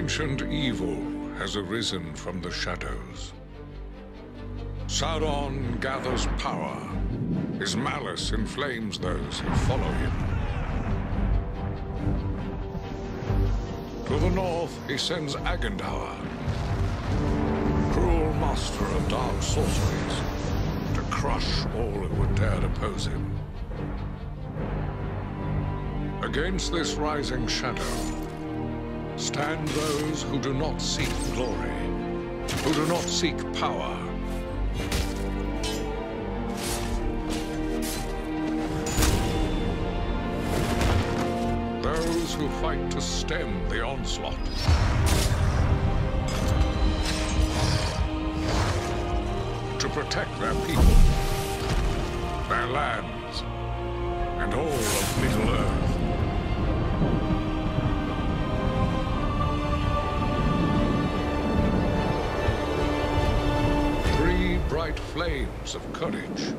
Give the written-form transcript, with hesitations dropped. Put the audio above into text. ancient evil has arisen from the shadows. Sauron gathers power. His malice inflames those who follow him. To the north, he sends Agandaur, cruel master of dark sorceries, to crush all who would dare oppose him. Against this rising shadow, stand those who do not seek glory, who do not seek power. Those who fight to stem the onslaught. To protect their people, their lands, and all of Middle-earth. Bright flames of courage.